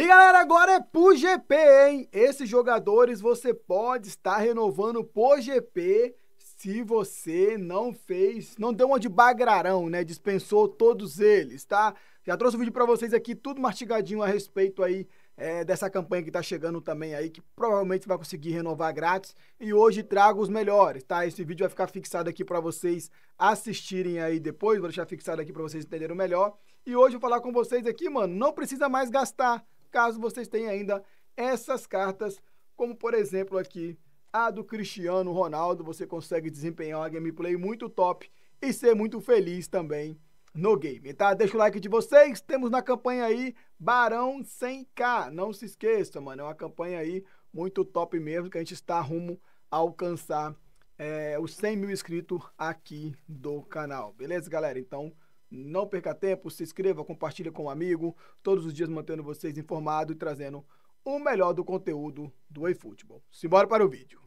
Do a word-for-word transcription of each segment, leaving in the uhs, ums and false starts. E galera, agora é pro G P, hein? Esses jogadores você pode estar renovando pro G P se você não fez, não deu uma de bagrarão, né? Dispensou todos eles, tá? Já trouxe um vídeo pra vocês aqui, tudo mastigadinho a respeito aí É, dessa campanha que tá chegando também aí, que provavelmente você vai conseguir renovar grátis, e hoje trago os melhores, tá? Esse vídeo vai ficar fixado aqui para vocês assistirem aí depois, vou deixar fixado aqui para vocês entenderem melhor, e hoje eu vou falar com vocês aqui, mano, não precisa mais gastar, caso vocês tenham ainda essas cartas, como por exemplo aqui, a do Cristiano Ronaldo, você consegue desempenhar uma gameplay muito top, e ser muito feliz também no game, tá? Deixa o like de vocês, temos na campanha aí Barão cem K, não se esqueça, mano, é uma campanha aí muito top mesmo, que a gente está rumo a alcançar é, os cem mil inscritos aqui do canal, beleza, galera? Então, não perca tempo, se inscreva, compartilha com um amigo, todos os dias mantendo vocês informados e trazendo o melhor do conteúdo do eFootball. Simbora para o vídeo.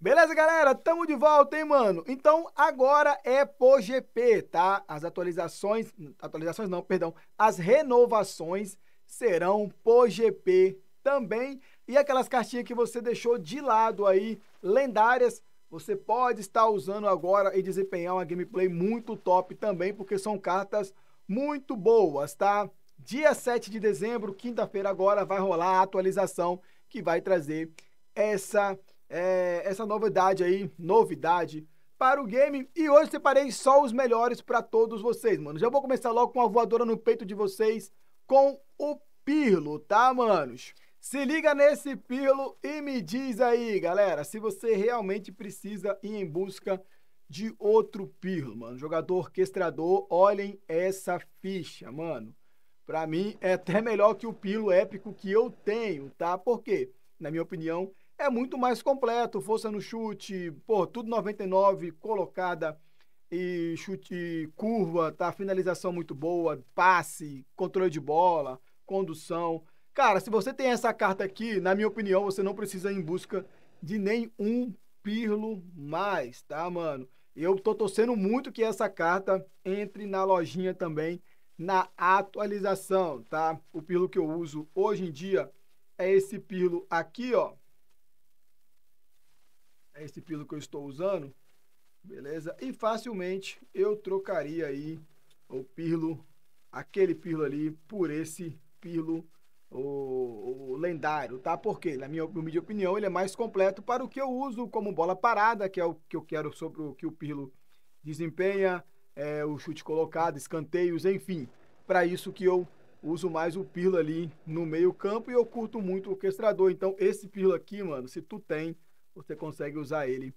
Beleza, galera? Tamo de volta, hein, mano? Então, agora é pro G P, tá? As atualizações... Atualizações não, perdão. As renovações serão pro G P também. E aquelas cartinhas que você deixou de lado aí, lendárias, você pode estar usando agora e desempenhar uma gameplay muito top também, porque são cartas muito boas, tá? Dia sete de dezembro, quinta-feira agora, vai rolar a atualização que vai trazer essa... É, essa novidade aí, novidade para o game. E hoje separei só os melhores para todos vocês, mano. Já vou começar logo com a voadora no peito de vocês com o Pirlo, tá, manos? Se liga nesse Pirlo e me diz aí, galera, se você realmente precisa ir em busca de outro Pirlo, mano. Jogador orquestrador, olhem essa ficha, mano. Pra mim é até melhor que o Pirlo épico que eu tenho, tá? Porque, na minha opinião, é muito mais completo, força no chute, pô, tudo noventa e nove, colocada e chute curva, tá? Finalização muito boa, passe, controle de bola, condução. Cara, se você tem essa carta aqui, na minha opinião, você não precisa ir em busca de nenhum Pirlo mais, tá, mano? Eu tô torcendo muito que essa carta entre na lojinha também, na atualização, tá? O Pirlo que eu uso hoje em dia é esse Pirlo aqui, ó. Esse Pirlo que eu estou usando, beleza? E facilmente eu trocaria aí o Pirlo, aquele Pirlo ali, por esse Pirlo o, o lendário, tá? Porque, na minha, na minha opinião, ele é mais completo para o que eu uso, como bola parada, que é o que eu quero sobre o que o Pirlo desempenha, é, o chute colocado, escanteios, enfim. Para isso que eu uso mais o Pirlo ali no meio campo e eu curto muito o orquestrador. Então, esse Pirlo aqui, mano, se tu tem, você consegue usar ele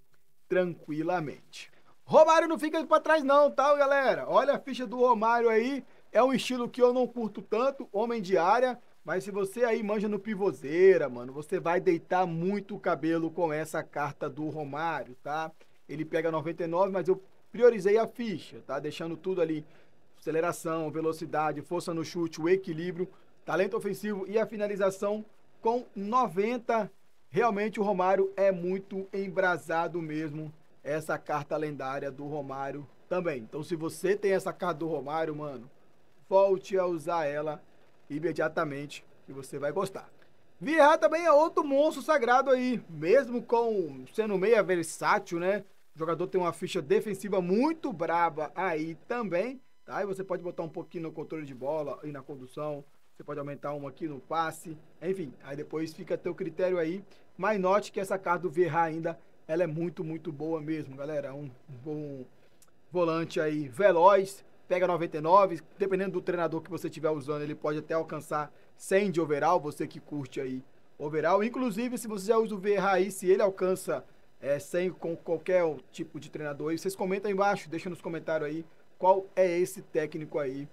tranquilamente. Romário não fica pra trás não, tá, galera? Olha a ficha do Romário aí. É um estilo que eu não curto tanto, homem de área. Mas se você aí manja no pivozeira, mano, você vai deitar muito o cabelo com essa carta do Romário, tá? Ele pega noventa e nove, mas eu priorizei a ficha, tá? Deixando tudo ali. Aceleração, velocidade, força no chute, o equilíbrio, talento ofensivo e a finalização com noventa. Realmente o Romário é muito embrasado mesmo, essa carta lendária do Romário também. Então se você tem essa carta do Romário, mano, volte a usar ela imediatamente que você vai gostar. Vieira também é outro monstro sagrado aí, mesmo com sendo meia versátil, né? O jogador tem uma ficha defensiva muito braba aí também, tá? E você pode botar um pouquinho no controle de bola e na condução. Você pode aumentar um aqui no passe, enfim, aí depois fica teu critério aí, mas note que essa carta do Verratti ainda, ela é muito, muito boa mesmo, galera, um bom volante aí, veloz, pega noventa e nove, dependendo do treinador que você estiver usando, ele pode até alcançar cem de overall, você que curte aí overall, inclusive se você já usa o Verratti, se ele alcança é, cem com qualquer tipo de treinador aí, vocês comentam aí embaixo, deixa nos comentários aí qual é esse técnico aí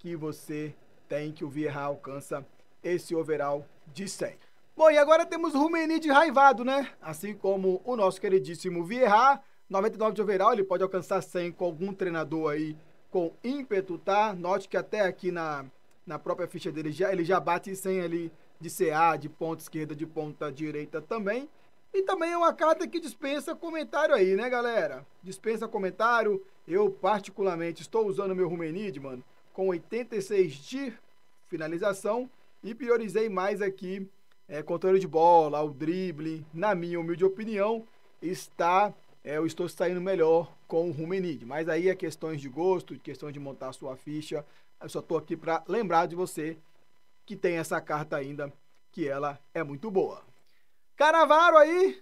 que você tem que o Vieira alcança esse overall de cem. Bom, e agora temos o Rummenigge raivado, né? Assim como o nosso queridíssimo Vieira, noventa e nove de overall, ele pode alcançar cem com algum treinador aí com ímpeto, tá? Note que até aqui na, na própria ficha dele, já, ele já bate cem ali de C A, de ponta esquerda, de ponta direita também. E também é uma carta que dispensa comentário aí, né, galera? Dispensa comentário, Eu, particularmente, estou usando meu Rummenigge, mano, com oitenta e seis de finalização e priorizei mais aqui é, controle de bola, o drible. Na minha humilde opinião, está, é, eu estou saindo melhor com o Rummenigge. Mas aí é questões de gosto, questão de montar a sua ficha. Eu só estou aqui para lembrar de você que tem essa carta ainda, que ela é muito boa. Cannavaro aí,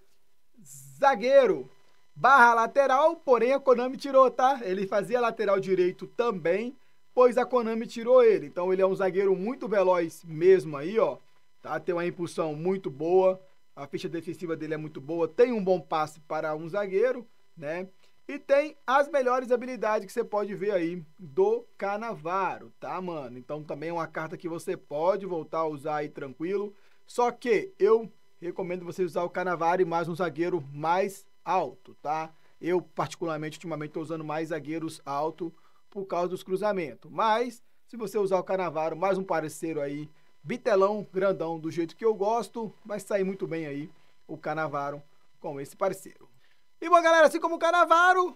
zagueiro. Barra lateral, porém a Konami tirou, tá? Ele fazia lateral direito também, pois a Konami tirou ele. Então ele é um zagueiro muito veloz mesmo aí, ó. Tá? Tem uma impulsão muito boa, a ficha defensiva dele é muito boa, tem um bom passe para um zagueiro, né? E tem as melhores habilidades que você pode ver aí do Cannavaro, tá, mano? Então também é uma carta que você pode voltar a usar aí tranquilo. Só que eu recomendo você usar o Cannavaro e mais um zagueiro mais alto, tá? Eu, particularmente, ultimamente estou usando mais zagueiros alto por causa dos cruzamentos. Mas, se você usar o Cannavaro, mais um parceiro aí, bitelão, grandão, do jeito que eu gosto, vai sair muito bem aí o Cannavaro com esse parceiro. E bom, galera, assim como o Cannavaro,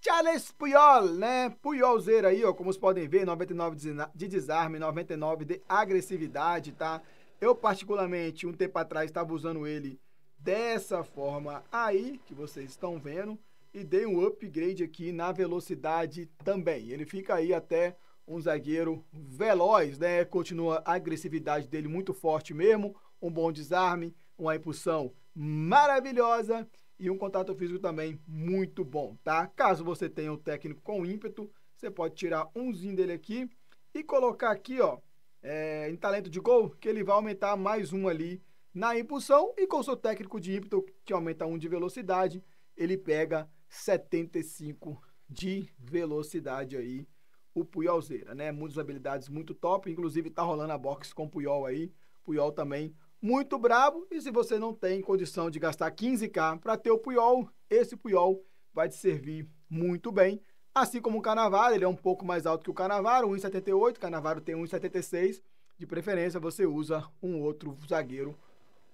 Carles Puyol, né? Puyolzeiro aí, ó, como vocês podem ver, noventa e nove de desarme, noventa e nove de agressividade, tá? Eu, particularmente, um tempo atrás, estava usando ele dessa forma aí, que vocês estão vendo, e dei um upgrade aqui na velocidade também. Ele fica aí até um zagueiro veloz, né? Continua a agressividade dele muito forte mesmo, um bom desarme, uma impulsão maravilhosa e um contato físico também muito bom, tá? Caso você tenha um técnico com ímpeto, você pode tirar umzinho dele aqui e colocar aqui, ó, é, em talento de gol, que ele vai aumentar mais um ali na impulsão, e com o seu técnico de ímpeto, que aumenta um de velocidade, ele pega setenta e cinco de velocidade aí, o Puyolzeira, né? Muitas habilidades muito top, inclusive tá rolando a box com o Puyol aí, Puyol também muito brabo, e se você não tem condição de gastar quinze K para ter o Puyol, esse Puyol vai te servir muito bem, assim como o Cannavaro. Ele é um pouco mais alto que o Cannavaro, um metro e setenta e oito, o Cannavaro tem um metro e setenta e seis, de preferência você usa um outro zagueiro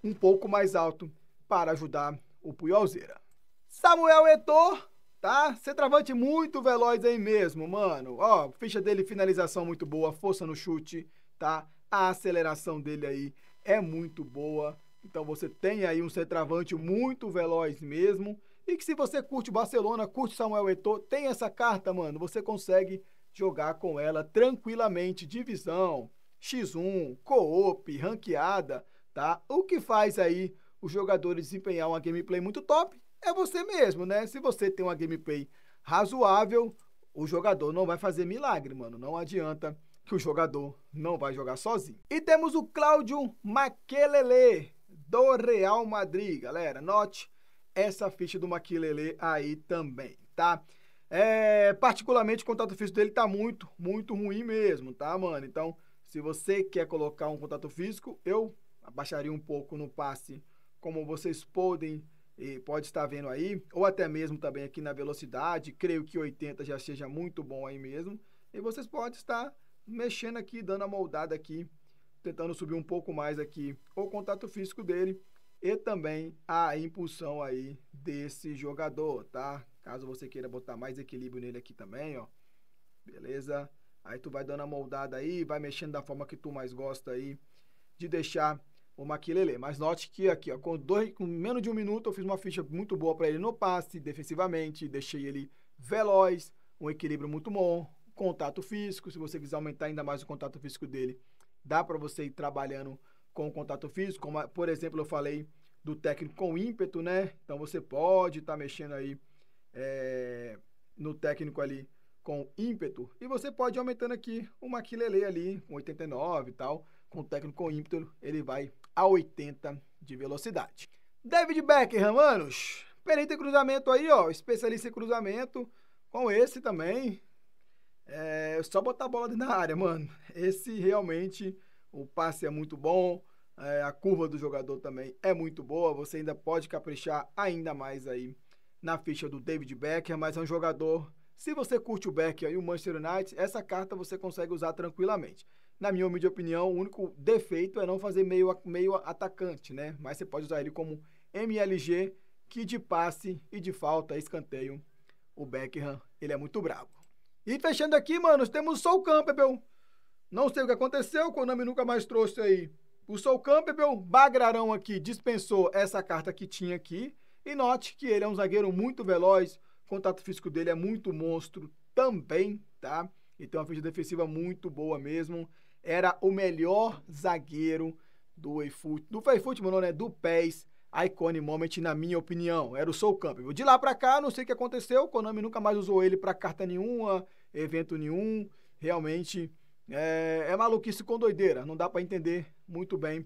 um pouco mais alto para ajudar o Puyolzeira. Samuel Eto'o, tá? Centroavante muito veloz aí mesmo, mano. Ó, ficha dele, finalização muito boa, força no chute, tá? A aceleração dele aí é muito boa. Então você tem aí um centroavante muito veloz mesmo. E que se você curte o Barcelona, curte Samuel Eto'o, tem essa carta, mano. Você consegue jogar com ela tranquilamente, divisão, xis um, co-op, ranqueada, tá? O que faz aí os jogadores desempenhar uma gameplay muito top é você mesmo, né? Se você tem uma gameplay razoável, o jogador não vai fazer milagre, mano. Não adianta, que o jogador não vai jogar sozinho. E temos o Claudio Makélélé do Real Madrid, galera. Note essa ficha do Makélélé aí também, tá? É, particularmente o contato físico dele tá muito, muito ruim mesmo, tá, mano? Então, se você quer colocar um contato físico, eu abaixaria um pouco no passe, como vocês podem e pode estar vendo aí, ou até mesmo também aqui na velocidade, creio que oitenta já seja muito bom aí mesmo, e vocês podem estar mexendo aqui, dando a moldada aqui, tentando subir um pouco mais aqui o contato físico dele e também a impulsão aí desse jogador, tá? Caso você queira botar mais equilíbrio nele aqui também, ó, beleza? Aí tu vai dando a moldada aí, vai mexendo da forma que tu mais gosta aí de deixar o Makélélé. Mas note que aqui, ó, com, dois, com menos de um minuto eu fiz uma ficha muito boa para ele no passe, defensivamente, deixei ele veloz, um equilíbrio muito bom, contato físico. Se você quiser aumentar ainda mais o contato físico dele, dá para você ir trabalhando com o contato físico, como por exemplo eu falei do técnico com ímpeto, né? Então você pode estar tá mexendo aí é, no técnico ali com ímpeto, e você pode ir aumentando aqui o Makélélé ali, com oitenta e nove e tal, com o técnico com ímpeto, ele vai a oitenta de velocidade. David Beckham, manos, perita em cruzamento aí, ó, especialista em cruzamento, com esse também, é só botar a bola dentro da área, mano. Esse realmente, o passe é muito bom, é, a curva do jogador também é muito boa, você ainda pode caprichar ainda mais aí na ficha do David Beckham, mas é um jogador, se você curte o Beckham e o Manchester United, essa carta você consegue usar tranquilamente. Na minha humilde opinião, o único defeito é não fazer meio, meio atacante, né? Mas você pode usar ele como M L G, que de passe e de falta, escanteio, O Beckham, ele é muito brabo. E fechando aqui, mano, temos o Sol Campbell. Não sei o que aconteceu, o Konami nunca mais trouxe aí. O Sol Campbell, Bagrarão aqui, dispensou essa carta que tinha aqui. E note que ele é um zagueiro muito veloz, o contato físico dele é muito monstro também, tá? E tem uma ficha defensiva muito boa mesmo. Era o melhor zagueiro do eFoot, do eFoot, mano, né? Do P E S Icon Moment, na minha opinião. Era o Sol Campbell. De lá pra cá, não sei o que aconteceu. O Konami nunca mais usou ele pra carta nenhuma, evento nenhum. Realmente, é, é maluquice com doideira. Não dá pra entender muito bem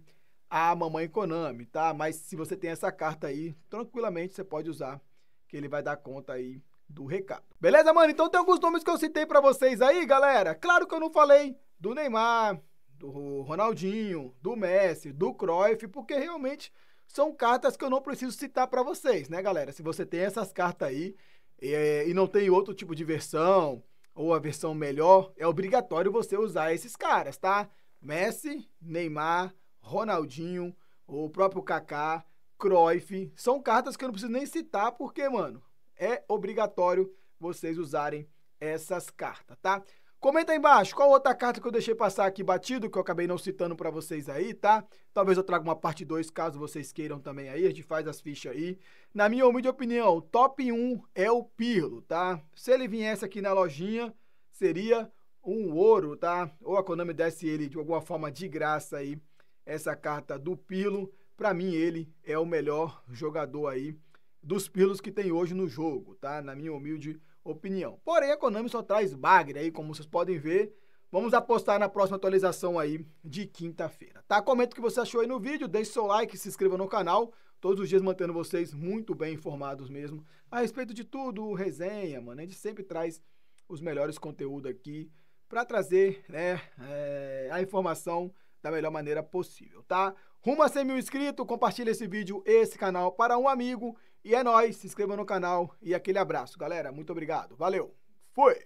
a mamãe Konami, tá? Mas se você tem essa carta aí, tranquilamente você pode usar, que ele vai dar conta aí do recado. Beleza, mano? Então tem alguns nomes que eu citei pra vocês aí, galera. Claro que eu não falei do Neymar, do Ronaldinho, do Messi, do Cruyff, porque realmente são cartas que eu não preciso citar pra vocês, né, galera? Se você tem essas cartas aí e, e não tem outro tipo de versão ou a versão melhor, é obrigatório você usar esses caras, tá? Messi, Neymar, Ronaldinho, o próprio Kaká, Cruyff, são cartas que eu não preciso nem citar porque, mano, é obrigatório vocês usarem essas cartas, tá? Comenta aí embaixo qual outra carta que eu deixei passar aqui batido, que eu acabei não citando pra vocês aí, tá? Talvez eu traga uma parte dois, caso vocês queiram também aí, a gente faz as fichas aí. Na minha humilde opinião, top um é o Pirlo, tá? Se ele viesse aqui na lojinha, seria um ouro, tá? Ou a Konami desse ele de alguma forma de graça aí, essa carta do Pirlo. Pra mim, ele é o melhor jogador aí dos Pirlos que tem hoje no jogo, tá? Na minha humilde opinião. Porém, a Konami só traz bagre aí, como vocês podem ver. Vamos apostar na próxima atualização aí de quinta-feira, tá? Comenta o que você achou aí no vídeo, deixe seu like, se inscreva no canal. Todos os dias mantendo vocês muito bem informados mesmo a respeito de tudo, resenha, mano. A gente sempre traz os melhores conteúdos aqui pra trazer, né, é, a informação da melhor maneira possível, tá? Rumo a cem mil inscritos, compartilha esse vídeo, esse canal para um amigo. E é nóis, se inscreva no canal e aquele abraço, galera. Muito obrigado, valeu, fui!